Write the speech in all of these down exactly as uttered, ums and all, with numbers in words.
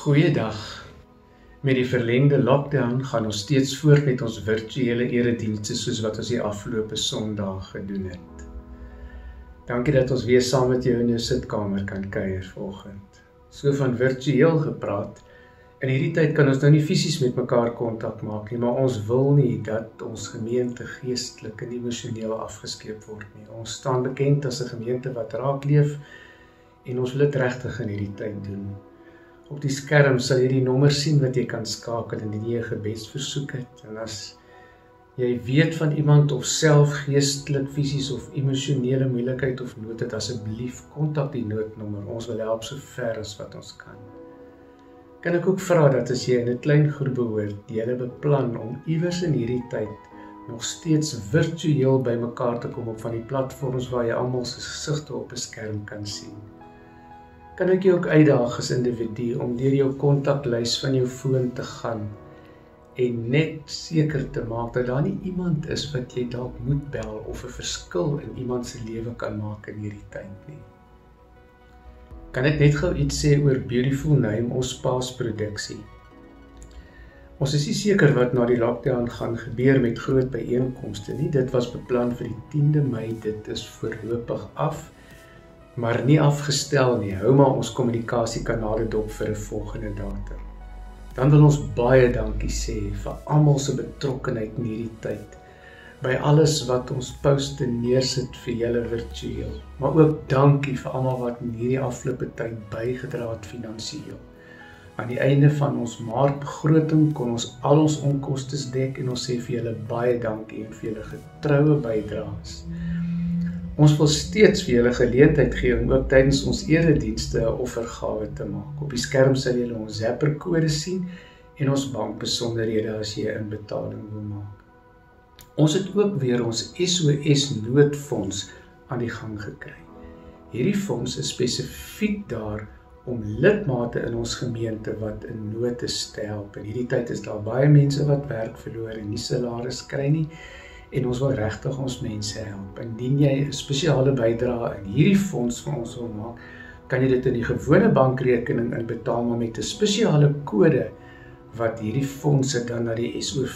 Goeiedag. Met die verlengde lockdown gaan ons steeds voort met ons virtuele eredienste soos wat ons die afgelope Sondag gedoen het. Dankie dat ons weer saam met jou in jou sitkamer kan kuier vanoggend. So van virtueel gepraat, in hierdie tyd kan ons nou nie fisies met mekaar kontak maak nie, maar ons wil nie dat ons gemeente geestelik en emosioneel afgeskeep word nie. Ons staan bekend as 'n gemeente wat raakleef en ons wil dit regtig in hierdie tyd doen. Op die skerm sal jy die nommer sien wat jy kan skakel indien jy 'n gebedsversoek het. En as jy weet van iemand of self geestelik, fisies of emosionele moeilikheid of nood het, asseblief kontak die noodnommer. Ons wil help so ver as wat ons kan. Kan ek ook vra dat as jy in 'n klein groep behoort, jy hulle beplan om iewers in hierdie tyd nog steeds virtueel bymekaar te kom op van die platforms waar jy almal se gesigte op 'n skerm kan sien. Kan ek jou ook uitdaag as individu om deur jou kontaklys van jou foon te gaan en net seker te maak dat daar nie iemand is wat jy dalk moet bel of 'n verskil in iemand se lewe kan maak in hierdie tyd nie. Kan ek net gou iets sê oor Beautiful Name, ons spaasproduksie? Ons is nie seker wat na die lockdown gaan gebeur met groot byeenkomste nie. Dit was beplan vir die tiende Mei, dit is voorlopig af. Maar nie afgestel nie, hou maar ons kommunikasiekanale dop vir 'n volgende datum. Dan wil ons baie dankie sê vir almal se betrokkeheid in hierdie tyd. By alles wat ons poste neersit vir julle virtueel. Maar ook dankie vir almal wat in hierdie afgelope tyd bygedra het finansiëel. Aan die einde van ons maartbegroting kon ons al ons onkostes dek en ons sê vir julle baie dankie en vir julle getroue bydraes. Ons wil steeds vir julle geleentheid gee om ook tydens ons eredienste 'n offergawe te maak. Op die skerm sal julle ons Zapper kode sien en ons bankbesonderhede as jy 'n betaling wil maak. Ons het ook weer ons S O S noodfonds aan die gang gekry. Hierdie fonds is spesifiek daar om lidmate in ons gemeente wat in nood is te help. In hierdie tyd is daar baie mense wat werk verloor en nie salaris kry nie. En ons wil regtig ons mense help. Indien jy 'n spesiale bydrae in hierdie fonds vir ons wil maak, kan jy dit in die gewone bankrekening inbetaal, maar met 'n spesiale kode wat hierdie fondse dan na die S O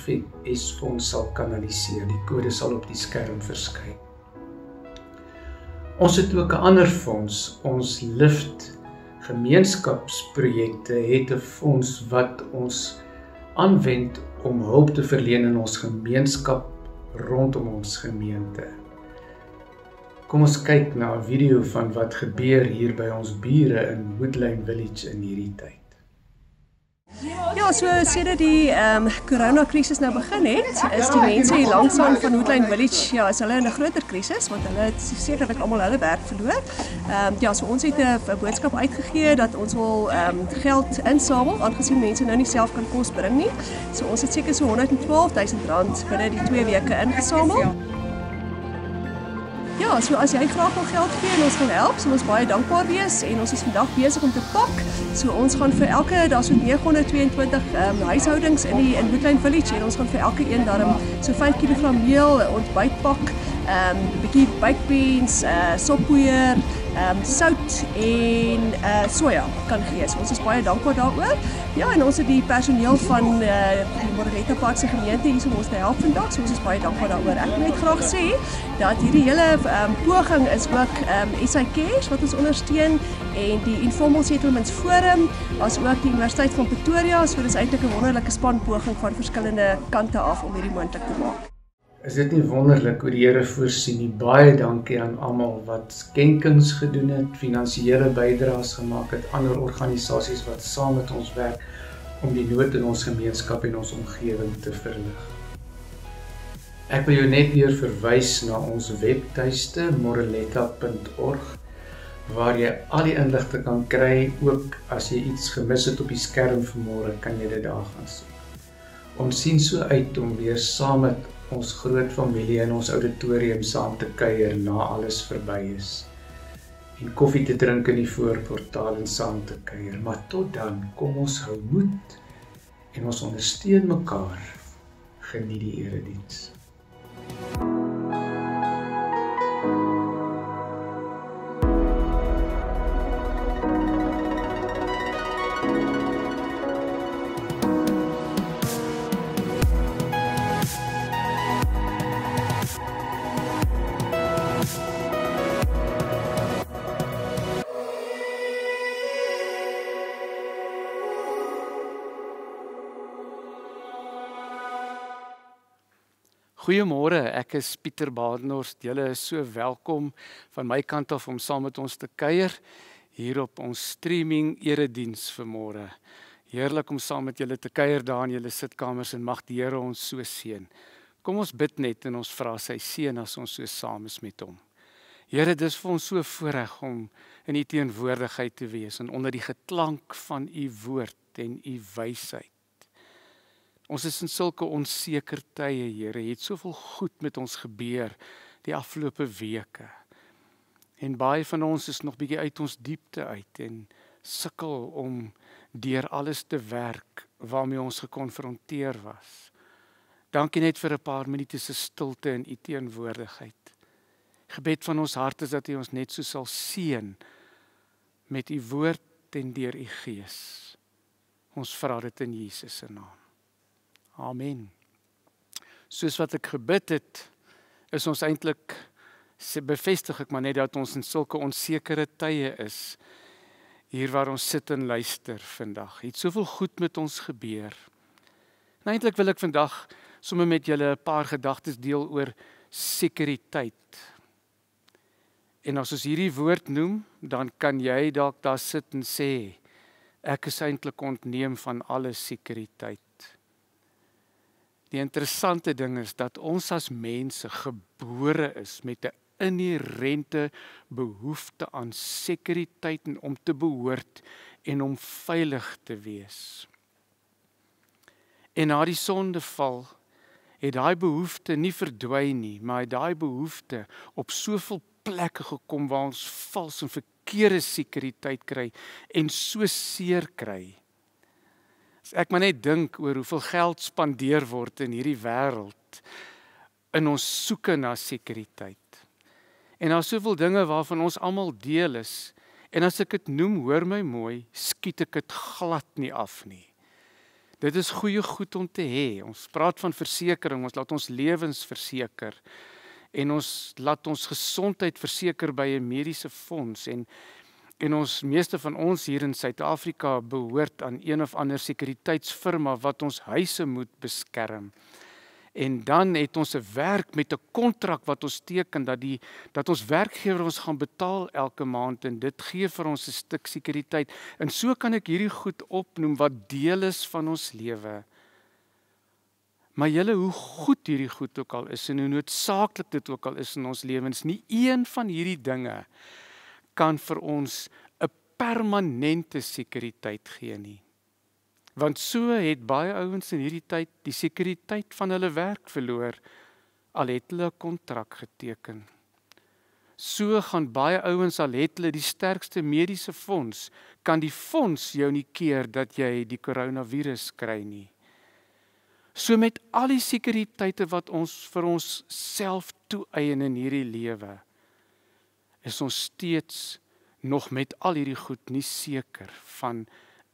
S fonds sal kanaliseer. Die kode sal op die skerm verskyn. Ons het ook 'n ander fonds, ons Lift gemeenskapsprojekte het 'n fonds wat ons aanwend om hulp te verleen in ons gemeenskap rondom ons gemeente. Kom ons kyk na 'n video van wat gebeur hier by ons bure in Woodland Village in hierdie tyd. Ja, so sedert die um, coronakrisis nou begin het, is die mense hier langsaam van Woodlane Village, ja, is hulle in 'n groter krisis, want hulle het sekerlik almal hulle werk verloor. Um, ja, so ons het 'n boodskap uitgegee dat ons wil um, geld insamel, aangesien mense nou nie self kan kos bring nie. So ons het seker so honderd en twaalf duisend rand binne die twee weke ingesamel. Ja, so as jy graag wil geld gee en ons wil help, sal ons baie dankbaar wees en ons is vandag besig om te pak. So ons gaan vir elke, daar so nege honderd twee en twintig um, huishoudings in die in Woodland Village en ons gaan vir elke een daarom so vyf kilogram meel, ontbytpak, 'n um, bietjie baked beans, uh, soppoeier, um, sout en uh, soja kan gee. So ons is baie dankbaar daaroor. Ja, en ons het die personeel van uh, die Moreleta Park se gemeente hier om ons te help vandag. So ons is baie dankbaar daaroor. Ek wil net graag sê dat hierdie hele um, poging is ook um, S I K S wat ons ondersteun en die Informal Settlements Forum, asook die Universiteit van Pretoria. So dis eintlik 'n wonderlike spanpoging van verskillende kante af om hierdie moontlik te maak. Is dit nie wonderlik hoe die Here voorsien nie? Baie dankie aan almal wat skenkings gedoen het, finansiële bydraes gemaak het, ander organisasies wat saam met ons werk om die nood in ons gemeenskap en ons omgewing te verlig. Ek wil jou net weer verwys na ons webtuiste moreleta punt org waar jy al die inligting kan kry, ook as jy iets gemis het op die skerm vanmôre, kan jy dit daar gaan sien. Ons sien so uit om weer saam met ons groot familie in ons auditorium saam te kuier na alles verby is en koffie te drink in die voorportaal en saam te kuier. Maar tot dan, kom ons hou moed en ons ondersteun mekaar. Geniet die erediens. Goeiemôre, ek is Pieter Badenhorst. Julle is so welkom van my kant af om saam met ons te kuier hier op ons streaming erediens vanmôre. Heerlik om saam met julle te kuier daar in julle sitkamers en mag die Here ons so seën. Kom ons bid net en ons vra sy seën as ons so saam is met hom. Here, dis vir ons so voorreg om in u teenwoordigheid te wees en onder die geklank van u woord en u wysheid. Ons is in sulke onseker tye, Here. Het soveel goed met ons gebeur die afgelope weke. En baie van ons is nog bietjie uit ons diepte uit en sukkel om deur alles te werk waarmee ons gekonfronteer was. Dankie net vir 'n paar minute se stilte in u teenwoordigheid. Gebed van ons hart is dat u ons net so sal seën met u woord en deur u gees. Ons vra dit in Jesus se naam. Amen. Soos wat ek gebid het, is ons eintlik, bevestig ek maar net dat ons in sulke onsekere tye is, hier waar ons sit en luister vandag. Het soveel goed met ons gebeur. En eintlik wil ek vandag sommer met julle 'n paar gedagtes deel oor sekuriteit. En as ons hierdie woord noem, dan kan jy dalk daar sit en sê, ek is eintlik ontneem van alle sekuriteit. Die interessante ding is dat ons as mense gebore is met 'n inherente behoefte aan sekuriteit en om te behoort en om veilig te wees. En na die sondeval het daai behoefte nie verdwyn nie, maar daai behoefte op soveel plekke gekom waar ons vals en verkeerde sekuriteit kry en so seer kry. As ek maar net dink oor hoeveel geld spandeer word in hierdie wêreld in ons soeke na sekuriteit. En daar's soveel dinge waarvan ons almal deel is. En as ek dit noem, hoor my mooi, skiet ek dit glad nie af nie. Dit is goeie goed om te hê. Ons praat van versekering, ons laat ons lewens verseker en ons laat ons gesondheid verseker by 'n mediese fonds en En ons meeste van ons hier in Suid-Afrika behoort aan een of ander sekuriteitsfirma wat ons huise moet beskerm. En dan het ons 'n werk met 'n kontrak wat ons teken dat die dat ons werkgewer ons gaan betaal elke maand en dit gee vir ons 'n stuk sekuriteit. En so kan ek hierdie goed opnoem wat deel is van ons lewe. Maar julle, hoe goed hierdie goed ook al is en hoe noodsaaklik dit ook al is in ons lewens, nie een van hierdie dinge kan vir ons 'n permanente sekuriteit gee nie. Want so het baie ouens in hierdie tyd die sekuriteit van hulle werk verloor, al het hulle 'n kontrak geteken. So gaan baie ouens, al het hulle die sterkste mediese fonds, kan die fonds jou nie keer dat jy die koronavirus kry nie. So met al die sekuriteite wat ons vir ons self toeëien in hierdie lewe, is ons steeds nog met al hierdie goed nie seker van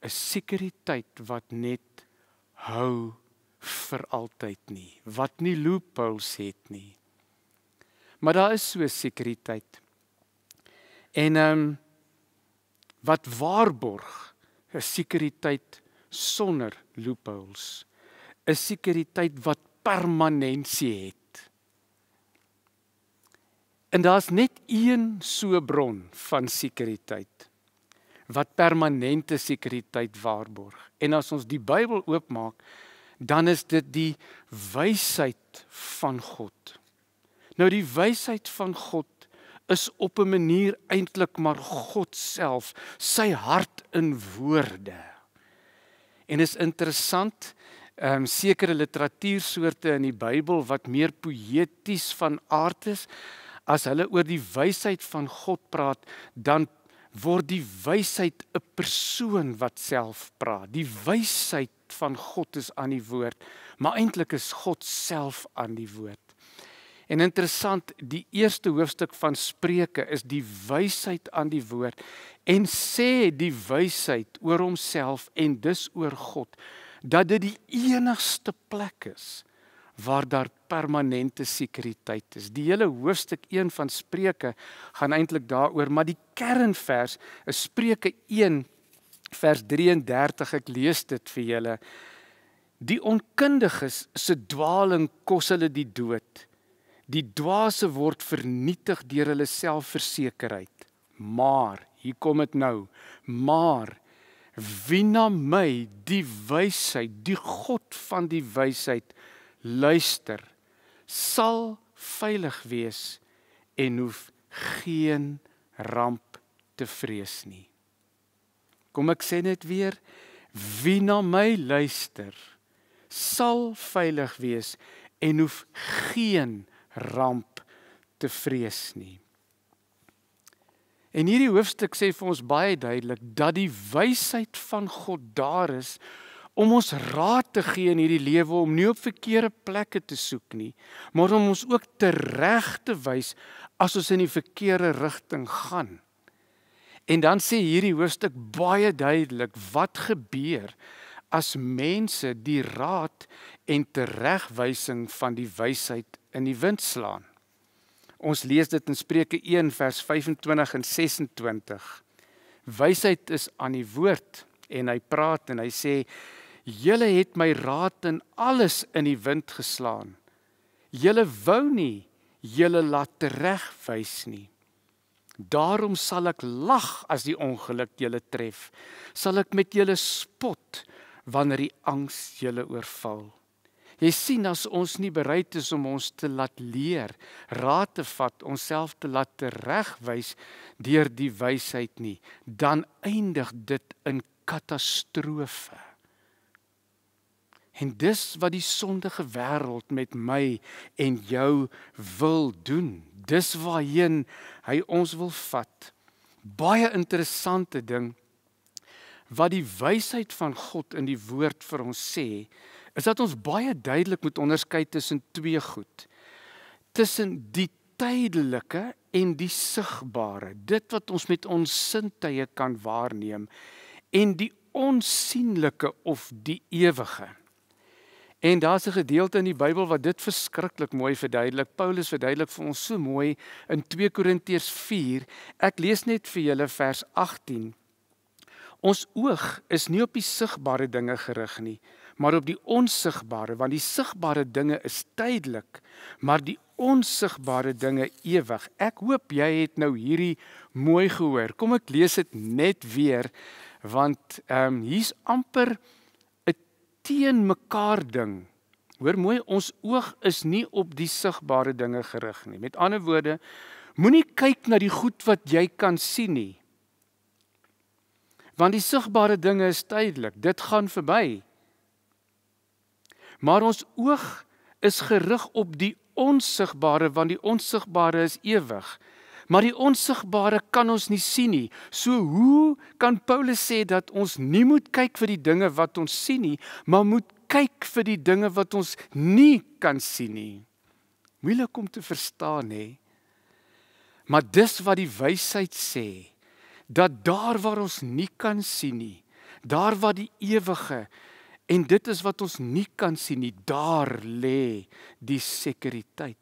'n sekuriteit wat net hou vir altyd nie, wat nie loopholes het nie. Maar daar is so 'n sekuriteit. En ehm um, wat waarborg 'n sekuriteit sonder loopholes, 'n sekuriteit wat permanensie het. En daar's net een so 'n bron van sekuriteit wat permanente sekuriteit waarborg. En as ons die Bybel oopmaak, dan is dit die wysheid van God. Nou die wysheid van God is op 'n manier eintlik maar God self, sy hart in woorde. En is interessant, Ehm um, sekere literatuursoorte in die Bybel wat meer poëties van aard is. As hulle oor die wysheid van God praat, dan word die wysheid 'n persoon wat self praat. Die wysheid van God is aan die woord, maar eintlik is God self aan die woord. En interessant, die eerste hoofstuk van Spreuke is die wysheid aan die woord en sê die wysheid oor homself en dus oor God, dat dit die enigste plek is waar daar permanente sekuriteit is. Die hele hoofstuk een van Spreuke gaan eintlik daaroor, maar die kernvers is Spreuke een vers drie en dertig. Ek lees dit vir julle. Die onkundiges se dwaling kos hulle die dood. Die dwaase word vernietig deur hulle selfversekerheid. Maar, hier kom dit nou, maar wie na my, die wysheid, die God van die wysheid luister, sal veilig wees en hoef geen ramp te vrees nie. Kom ek sê net weer, wie na my luister, sal veilig wees en hoef geen ramp te vrees nie. En hierdie hoofstuk sê vir ons baie duidelik dat die wysheid van God daar is om ons raad te gee in hierdie lewe, om nie op verkeerde plekke te soek nie, maar om ons ook tereg te wys as ons in die verkeerde rigting gaan. En dan sê hierdie hoofstuk baie duidelik wat gebeur as mense die raad en teregwysing van die wysheid in die wind slaan. Ons lees dit in Spreuke een vers vyfentwintig en ses en twintig. Wysheid is aan die woord en hy praat en hy sê, julle het my raad en alles in die wind geslaan. Julle wou nie, julle laat teregwys nie. Daarom sal ek lag as die ongeluk julle tref. Sal ek met julle spot wanneer die angs julle oorval. Jy sien, as ons nie bereid is om ons te laat leer, raad te vat, onsself te laat teregwys deur die wysheid nie, dan eindig dit in katastrofe. En dis wat die sondige wêreld met my en jou wil doen. Dis waarheen hy ons wil vat. Baie interessante ding wat die wysheid van God in die woord vir ons sê, is dat ons baie duidelik moet onderskei tussen twee goed. Tussen die tydelike en die sigbare, dit wat ons met ons sintuie kan waarneem, en die onsienlike of die ewige. En daar's 'n gedeelte in die Bybel wat dit verskriklik mooi verduidelik. Paulus verduidelik vir ons so mooi in twee Korintiërs vier. Ek lees net vir julle vers agttien. Ons oog is nie op die sigbare dinge gerig nie, maar op die onsigbare, want die sigbare dinge is tydelik, maar die onsigbare dinge ewig. Ek hoop jy het nou hierdie mooi gehoor. Kom ek lees dit net weer, want um, hier's amper 'n teen mekaar ding. Hoor mooi, ons oog is nie op die sigbare dinge gerig nie. Met ander woorde, moenie kyk na die goed wat jy kan sien nie. Want die sigbare dinge is tydelik, dit gaan verby. Maar ons oog is gerig op die onsigbare, want die onsigbare is ewig. Maar die onsigbare kan ons nie sien nie. So hoe kan Paulus sê dat ons nie moet kyk vir die dinge wat ons sien nie, maar moet kyk vir die dinge wat ons nie kan sien nie? Moeilik om te verstaan, hè? Maar dis wat die wysheid sê, dat daar waar ons nie kan sien nie, daar waar die ewige, en dit is wat ons nie kan sien nie, daar lê die sekuriteit.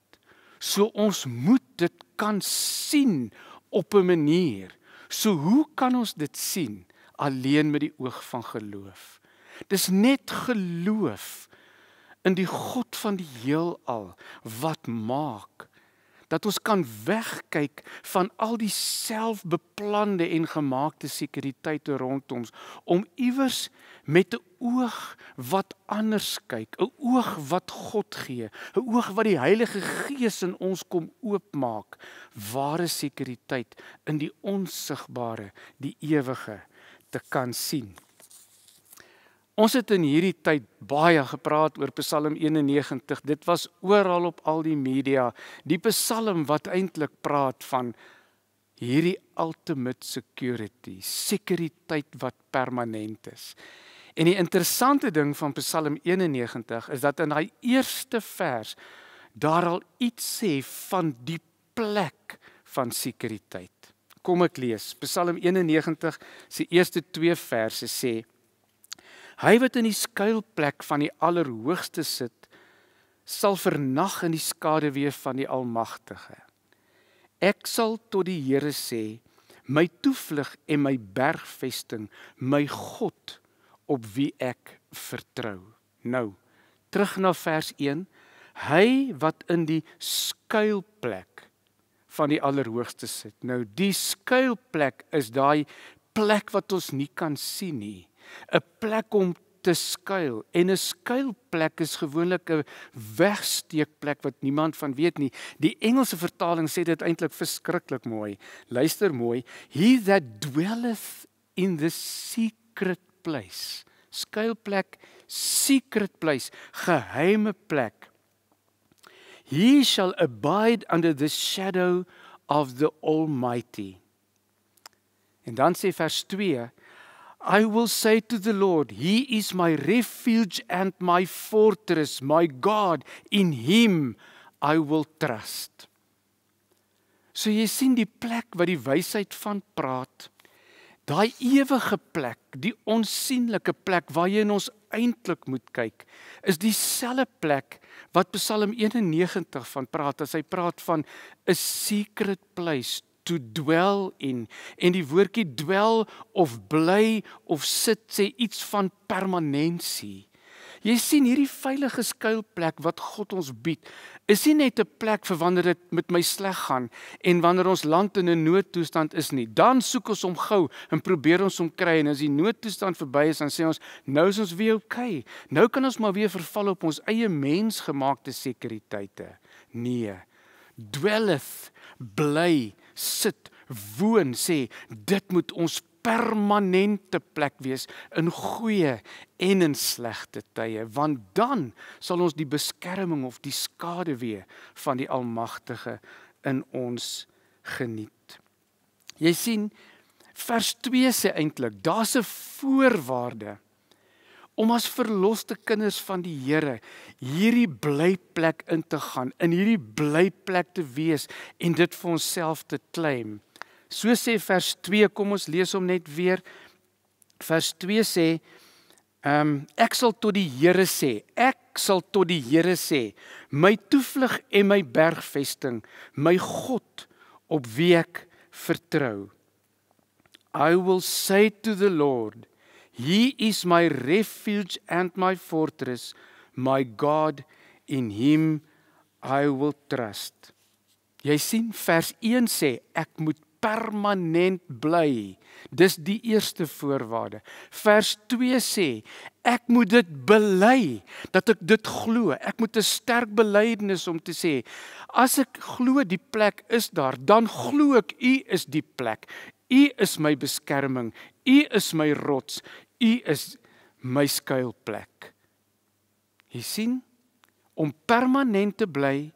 So ons moet dit kan sien op 'n manier. So hoe kan ons dit sien? Alleen met die oog van geloof. Dis net geloof in die God van die heelal wat maak dat ons kan wegkyk van al die selfbeplande en gemaakte sekuriteite rondom ons, om iewers met 'n oog wat anders kyk, 'n oog wat God gee, 'n oog wat die Heilige Gees in ons kom oopmaak, ware sekuriteit in die onsigbare, die ewige, te kan sien. Ons het in hierdie tyd baie gepraat oor Psalm eenennegentig. Dit was oral op al die media. Die Psalm wat eintlik praat van hierdie ultimate security, sekuriteit wat permanent is. En die interessante ding van Psalm eenennegentig is dat in daai eerste vers daar al iets sê van die plek van sekuriteit. Kom ek lees. Psalm eenennegentig se eerste twee verse sê: Hy wat in die skuilplek van die Allerhoogste sit, sal vernag in die skaduwee van die Almagtige. Ek sal tot die Here sê, my toevlug en my bergvesting, my God, op wie ek vertrou. nou. Terug na vers een. Hy wat in die skuilplek van die Allerhoogste sit. Nou, die skuilplek is daai plek wat ons nie kan sien nie. 'n Plek om te skuil. En 'n skuilplek is gewoonlik 'n wegsteekplek wat niemand van weet nie. Die Engelse vertaling sê dit eintlik verskriklik mooi. Luister mooi. He that dwelleth in the secret place. Skuilplek, secret place, geheime plek. He shall abide under the shadow of the Almighty. En dan sê vers twee, I will say to the Lord, He is my refuge and my fortress, my God, in Him I will trust. So jy sien die plek wat die wysheid van praat, daai ewige plek, die onsienlike plek waar jy in ons eintlik moet kyk, is dieselfde plek wat Psalm eenennegentig van praat, as hy praat van 'n secret place to dwell in. En die woordjie dwell of bly of sit sê iets van permanentie. Jy sien hierdie veilige skuilplek wat God ons bied, is nie net 'n plek vir wanneer dit met my sleg gaan en wanneer ons land in 'n noodtoestand is nie. Dan soek ons hom gou en probeer ons hom kry, en as die noodtoestand verby is, dan sê ons, nou is ons weer okay. Nou kan ons maar weer verval op ons eie mensgemaakte sekuriteite. Nee, dwelleth, bly, sit, woon, sê, dit moet ons permanente plek wees in goeie en in slegte tye, want dan sal ons die beskerming of die skaduwee van die Almagtige in ons geniet. Jy sien, vers twee sê eintlik, daar's 'n voorwaarde om as verloste kinders van die Here hierdie blyplek in te gaan, in hierdie blyplek te wees en dit vir onsself te claim. So sê vers twee, kom ons lees hom net weer. Vers twee sê, um, ek sal tot die Here sê, ek sal tot die Here sê, my toevlug en my bergvesting, my God op wie ek vertrou. I will say to the Lord, He is my refuge and my fortress, my God, in Him I will trust. Jy sien, vers een sê, ek moet permanent bly. Dis die eerste voorwaarde. Vers twee sê, ek moet dit bely, dat ek dit glo. Ek moet 'n sterk belydenis om te sê, as ek glo die plek is daar, dan glo ek U is die plek. U is my beskerming. U is my rots. U is my skuilplek. Jy sien, om permanent te bly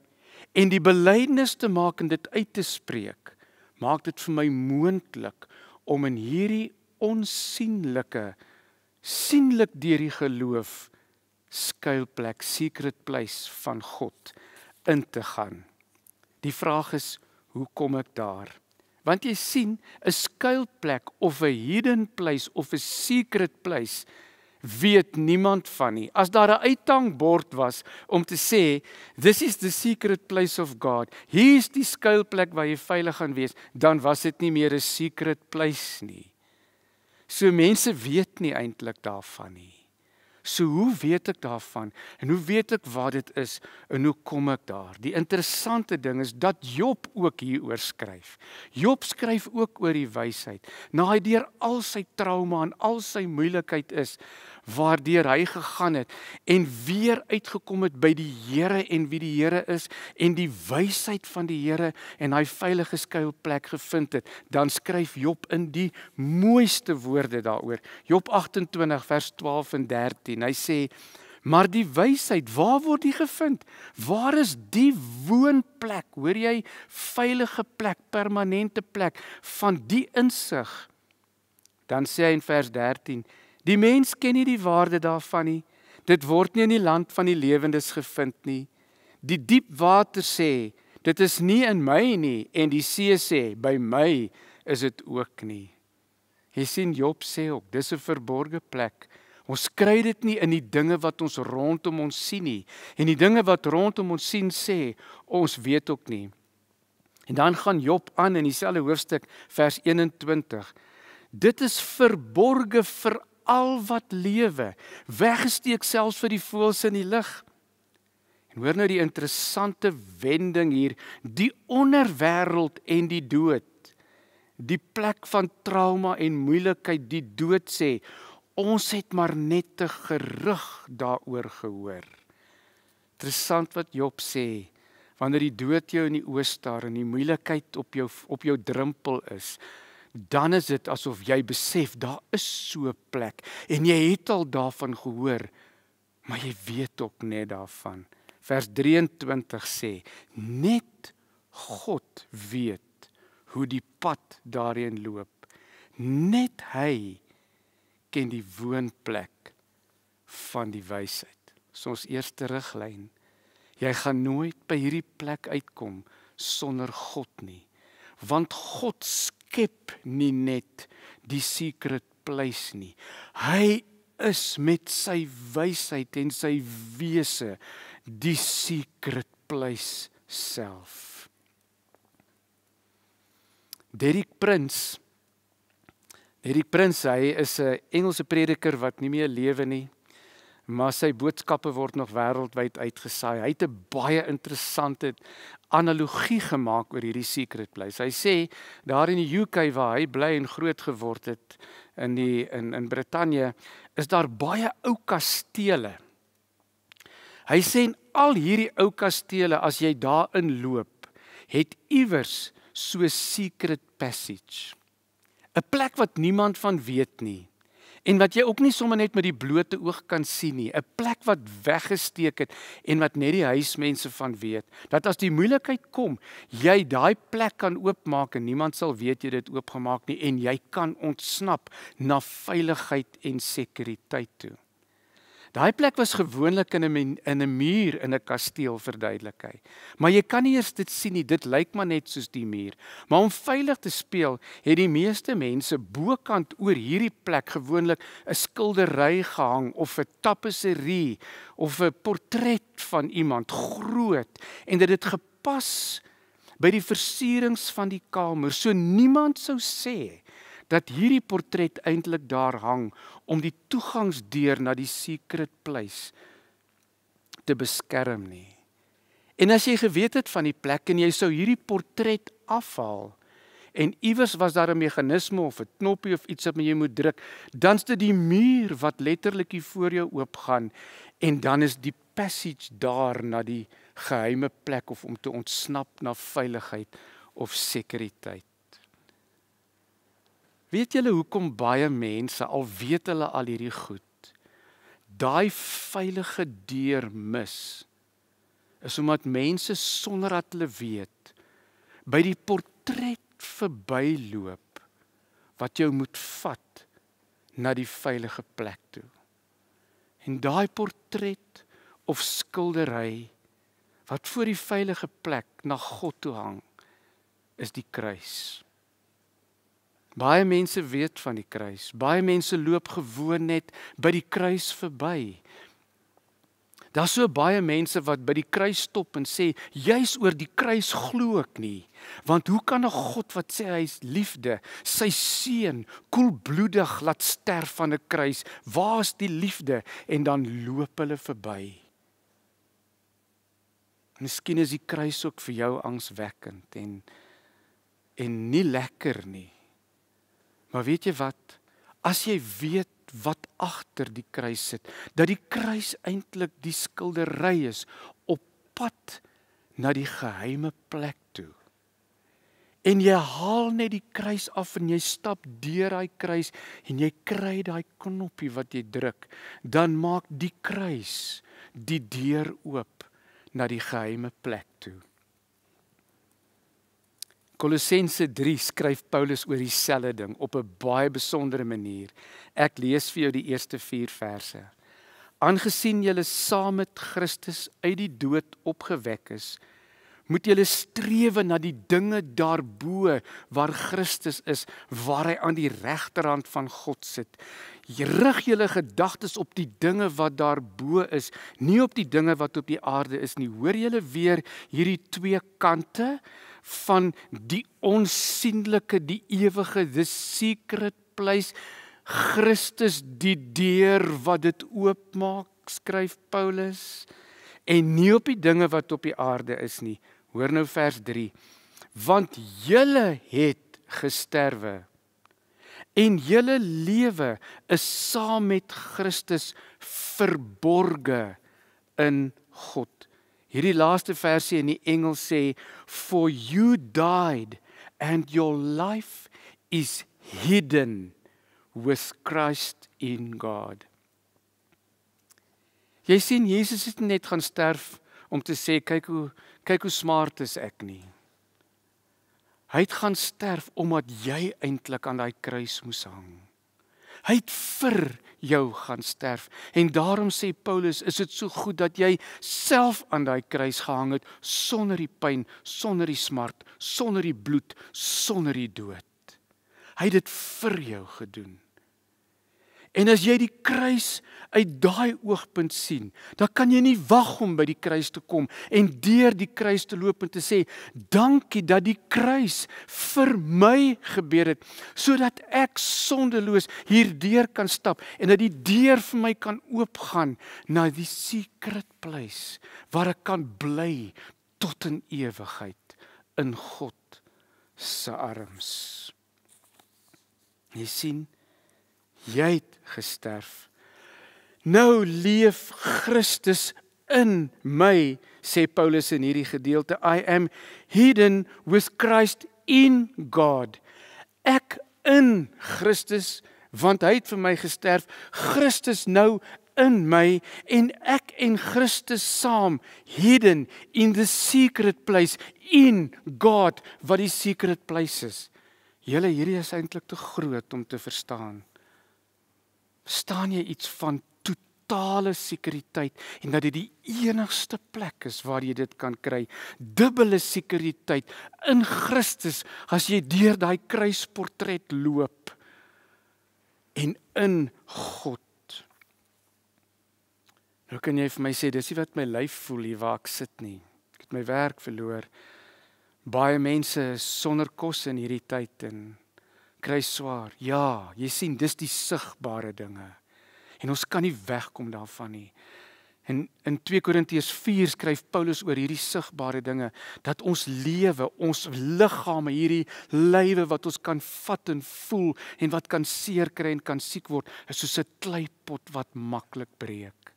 en die belydenis te maak en dit uit te spreek, maak dit vir my moontlik om in hierdie onsienlike, sienlik deur die geloof, skuilplek, secret place van God in te gaan. Die vraag is, hoe kom ek daar? Want jy sien, 'n skuilplek of 'n hidden place of 'n secret place weet niemand van nie. As daar 'n uithangbord was om te sê, this is the secret place of God, hier is die skuilplek waar jy veilig gaan wees, dan was dit nie meer 'n secret place nie. So mense weet nie eintlik daarvan nie. So hoe weet ek daarvan? En hoe weet ek wat dit is? En hoe kom ek daar? Die interessante ding is dat Job ook hieroor skryf. Job skryf ook oor die wysheid. Na hy deur al sy trauma en al sy moeilikheid is, waardeur hy gegaan het en weer uitgekom het by die Here en wie die Here is en die wysheid van die Here en hy veilige skuilplek gevind het, dan skryf Job in die mooiste woorde daaroor. Job agt en twintig vers twaalf en dertien, hy sê, maar die wysheid, waar word die gevind? Waar is die woonplek, hoor jy, veilige plek, permanente plek van die insig? Dan sê hy in vers dertien, die mens ken nie die waarde daarvan nie. Dit word nie in die land van die lewendes gevind nie. Die diep water sê, dit is nie in my nie. En die see sê, by my is dit ook nie. Jy sien, Job sê ook, dis 'n verborge plek. Ons kry dit nie in die dinge wat ons rondom ons sien nie. En die dinge wat rondom ons sien sê, ons weet ook nie. En dan gaan Job aan in dieselfde hoofstuk vers eenentwintig. Dit is verborge vir al wat lewe, weggesteek selfs vir die voëls in die lug. En hoor nou die interessante wending hier, die onderwêreld en die dood, die plek van trauma en moeilikheid, die dood sê, ons het maar net 'n gerug daaroor gehoor. Interessant wat Job sê, wanneer die dood jou in die oë staar en die moeilikheid op jou, op jou drempel is, dan is dit asof jy besef, daar is so 'n plek en jy het al daarvan gehoor, maar jy weet ook net daarvan. Vers drieëntwintig sê, net God weet hoe die pad daarin loop. Net hy ken die woonplek van die wysheid. Dis ons eerste riglyn. Jy gaan nooit by hierdie plek uitkom sonder God nie, want God skep nie net die secret place nie. Hy is met sy wysheid en sy wese die secret place self. Derek Prince, Derek Prince, hy is 'n Engelse prediker wat nie meer lewe nie, maar sy boodskappe word nog wêreldwyd uitgesaai. Hy het 'n baie interessante analogie gemaak oor hierdie secret place. Hy sê, daar in die U K waar hy bly en groot geword het, in, die, in, in Brittanje, is daar baie ou kastele. Hy sê, en al hierdie ou kastele, as jy daarin loop, het iewers so 'n secret passage. 'n Plek wat niemand van weet nie, en wat jy ook nie sommer net met die blote oog kan sien nie, 'n plek wat weggesteek het, en wat net die huismense van weet, dat as die moeilikheid kom, jy daai plek kan oopmaak, en niemand sal weet jy dit oopgemaak nie, en jy kan ontsnap na veiligheid en sekuriteit toe. Daai plek was gewoonlik in 'n in 'n muur in 'n kasteel, verduidelik hy. Maar jy kan nie eers dit sien nie, dit lyk maar net soos die muur. Maar om veilig te speel, het die meeste mense bokant oor hierdie plek gewoonlik 'n skildery gehang of 'n tapisserie of 'n portret van iemand groot, en dit het gepas by die versierings van die kamer, so niemand sou sê dat hierdie portret eintlik daar hang om die toegangsdeur na die secret place te beskerm nie. En as jy geweet het van die plek en jy sou hierdie portret afhaal en iewers was daar 'n meganisme of 'n knoppie of iets wat jy moet druk, dan is dit die muur wat letterlik hier voor jou oopgaan en dan is die passage daar na die geheime plek of om te ontsnap na veiligheid of sekuriteit. Weet julle hoekom baie mense, al weet hulle al hierdie goed, daai veilige deur mis, is omdat mense sonder dat hulle weet, by die portret verbyloop, wat jou moet vat na die veilige plek toe. En daai portret of skildery, wat voor die veilige plek na God toe hang, is die kruis. Baie mense weet van die kruis. Baie mense loop gewoon net by die kruis verby. Daar's so baie mense wat by die kruis stop en sê, juis oor die kruis glo ek nie. Want hoe kan 'n God wat sê hy is liefde, sy seun koelbloedig laat sterf aan 'n kruis? Waar is die liefde? En dan loop hulle verby. Miskien is die kruis ook vir jou angswekkend en en nie lekker nie. Maar weet jy wat, as jy weet wat agter die kruis sit, dat die kruis eintlik die skildery is op pad na die geheime plek toe. En jy haal net die kruis af en jy stap deur daai kruis en jy kry daai knoppie wat jy druk, dan maak die kruis die deur oop na die geheime plek toe. Kolossense drie skryf Paulus oor dieselfde ding op 'n baie besondere manier. Ek lees vir jou die eerste vier verse. Aangesien julle saam met Christus uit die dood opgewek is, moet julle strewe na die dinge daarbo waar Christus is, waar hy aan die regterhand van God sit. Rig julle gedagtes op die dinge wat daarbo is, nie op die dinge wat op die aarde is nie. Hoor julle weer hierdie twee kante van die onsigbare, die ewige, the secret place, Christus die deur wat dit oopmaak, skryf Paulus, en nie op die dinge wat op die aarde is nie. Hoor nou vers drie. Want julle het gesterwe en julle lewe is saam met Christus verborge in God. Hierdie laaste versie in die Engels sê, for you died and your life is hidden with Christ in God. Jy sien, Jesus het net gaan sterf om te sê, kyk hoe, kyk hoe smart is ek nie. Hy het gaan sterf omdat jy eintlik aan daai kruis moes hang. Hy het vir jou gaan sterf. En daarom sê Paulus, is dit so goed dat jy self aan daai kruis gehang het, sonder die pyn, sonder die smart, sonder die bloed, sonder die dood. Hy het dit vir jou gedoen. En as jy die kruis uit daai oogpunt sien, dan kan jy nie wag om by die kruis te kom en deur die kruis te loop en te sê, dankie dat die kruis vir my gebeur het, sodat ek sondeloos hierdeur kan stap en dat die deur vir my kan oopgaan na die secret place waar ek kan bly tot in ewigheid in God se arms. Jy sien, jy het gesterf. Nou leef Christus in my, sê Paulus in hierdie gedeelte. I am hidden with Christ in God. Ek in Christus, want hy het vir my gesterf. Christus nou in my en ek en Christus saam, hidden in the secret place, in God, wat die secret place is. Julle, hierdie is eintlik te groot om te verstaan. Verstaan jy iets van totale sekuriteit en dat dit die enigste plek is waar jy dit kan kry? Dubbele sekuriteit in Christus as jy deur daai kruisportret loop en in God. Nou kan jy vir my sê, dis nie wat my lyf voel hier waar ek sit nie. Ek het my werk verloor. Baie mense sonder kos in hierdie tyd en kry swaar. Ja, jy sien, dis die sigbare dinge. En ons kan nie wegkom daarvan nie. En in twee Korintiërs vier skryf Paulus oor hierdie sigbare dinge, dat ons lewe, ons liggame, hierdie lywe wat ons kan vat en voel, en wat kan seer kry en kan siek word, is soos 'n kleipot wat maklik breek.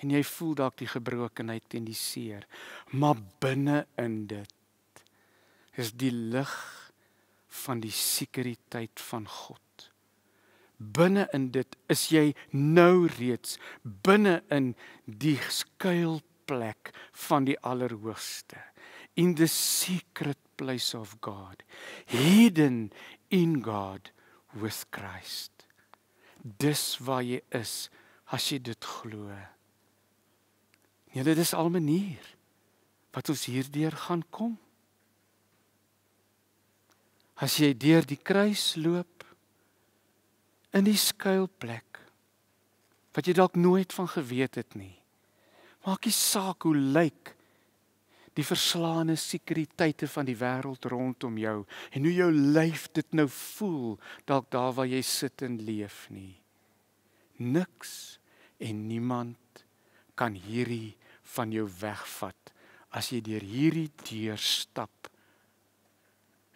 En jy voel dalk die gebrokenheid en die seer. Maar binne in dit is die lig van die sekuriteit van God. Binne in dit is jy nou reeds binne in die skuilplek van die Allerhoogste. In the secret place of God. Hidden in God with Christ. Dis waar jy is as jy dit glo. Julle, dis al 'n manier wat ons hierdeur gaan kom. As jy deur die kruis loop, in die skuilplek, wat jy dalk nooit van geweet het nie, maak nie saak hoe lyk die verslaane sekuriteite van die wêreld rondom jou, en hoe jou lyf dit nou voel, dalk daar waar jy sit en leef nie. Niks en niemand kan hierdie van jou wegvat, as jy deur hierdie deur stap,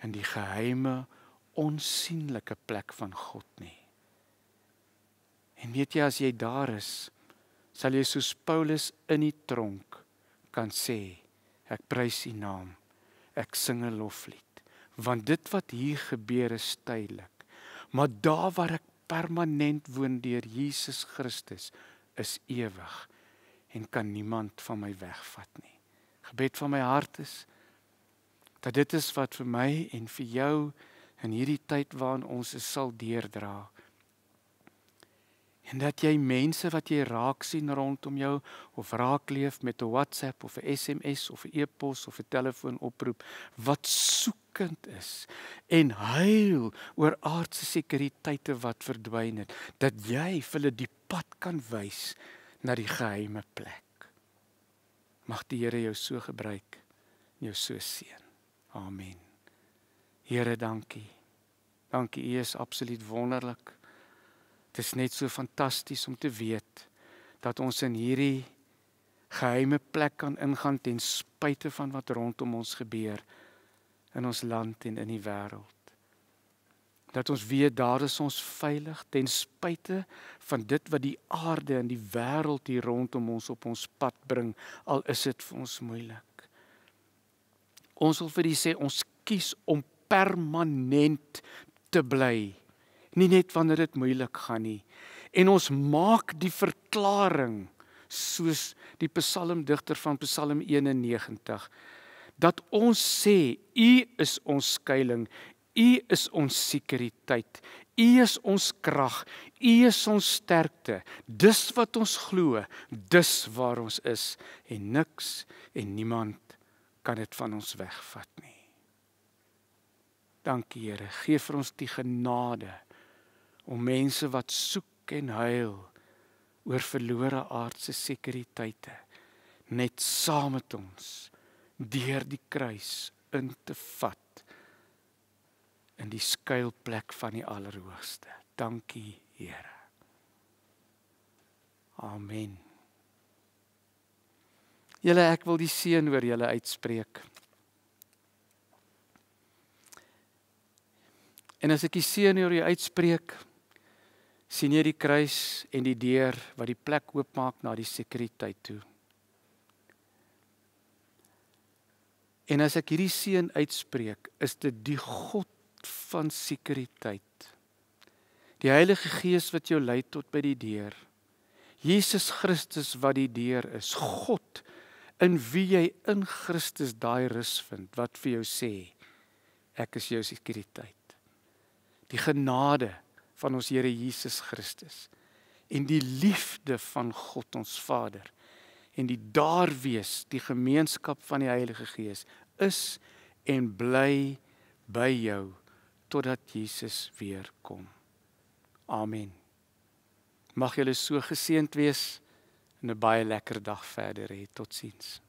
in die geheime, onsienlike plek van God nie. En weet jy, as jy daar is, sal jy soos Paulus in die tronk kan sê, ek prys U naam, ek sing 'n loflied, want dit wat hier gebeur is tydelik, maar daar waar ek permanent woon deur Jesus Christus, is ewig en kan niemand van my wegvat nie. Gebed van my hart is, dat dit is wat vir my en vir jou in hierdie tyd waarin ons is sal deurdra. En dat jy mense wat jy raak sien rondom jou of raak leef met 'n WhatsApp of 'n S M S of 'n e-pos of 'n telefoonoproep wat soekend is en huil oor aardse sekuriteite wat verdwyn het, dat jy vir hulle die pad kan wys na die geheime plek. Mag die Here jou so gebruik, jou so seën. Amen. Here, dankie. Dankie, U is absoluut wonderlik. Het is net so fantasties om te weet dat ons in hierdie geheime plek kan ingaan ten spyte van wat rondom ons gebeur in ons land en in die wêreld. Dat ons weet daar is ons veilig ten spyte van dit wat die aarde en die wêreld hier rondom ons op ons pad bring, al is dit vir ons moeilik. Ons wil vir die sê, ons kies om permanent te bly, nie net wanneer dit moeilik gaan nie. En ons maak die verklaring, soos die psalmdigter van Psalm eenennegentig, dat ons sê, U is ons skuilings, U is ons sekuriteit, U is ons krag, U is ons sterkte. Dis wat ons glo, dis waar ons is, en niks en niemand kan dit van ons wegvat nie. Dankie Here, geef vir ons die genade om mense wat soek en huil oor verlore aardse sekuriteite net saam met ons deur die kruis in te vat in die skuilplek van die Allerhoogste. Dankie, Here. Amen. Julle, ek wil die seën oor julle uitspreek. En as ek die seën oor jou uitspreek, sien jy die kruis en die deur wat die plek oopmaak na die sekuriteit toe. En as ek hierdie seën uitspreek, is dit die God van sekuriteit, die Heilige Gees wat jou lei tot by die deur, Jesus Christus wat die deur is, God in wie jy in Christus daai rus vind, wat vir jou sê, ek is jou sekuriteit. Die genade van ons Here Jesus Christus en die liefde van God ons Vader en die daar wees, die gemeenskap van die Heilige Gees is en bly by jou totdat Jesus weer kom. Amen. Mag julle so geseënd wees en 'n baie lekker dag verder hê. Totsiens.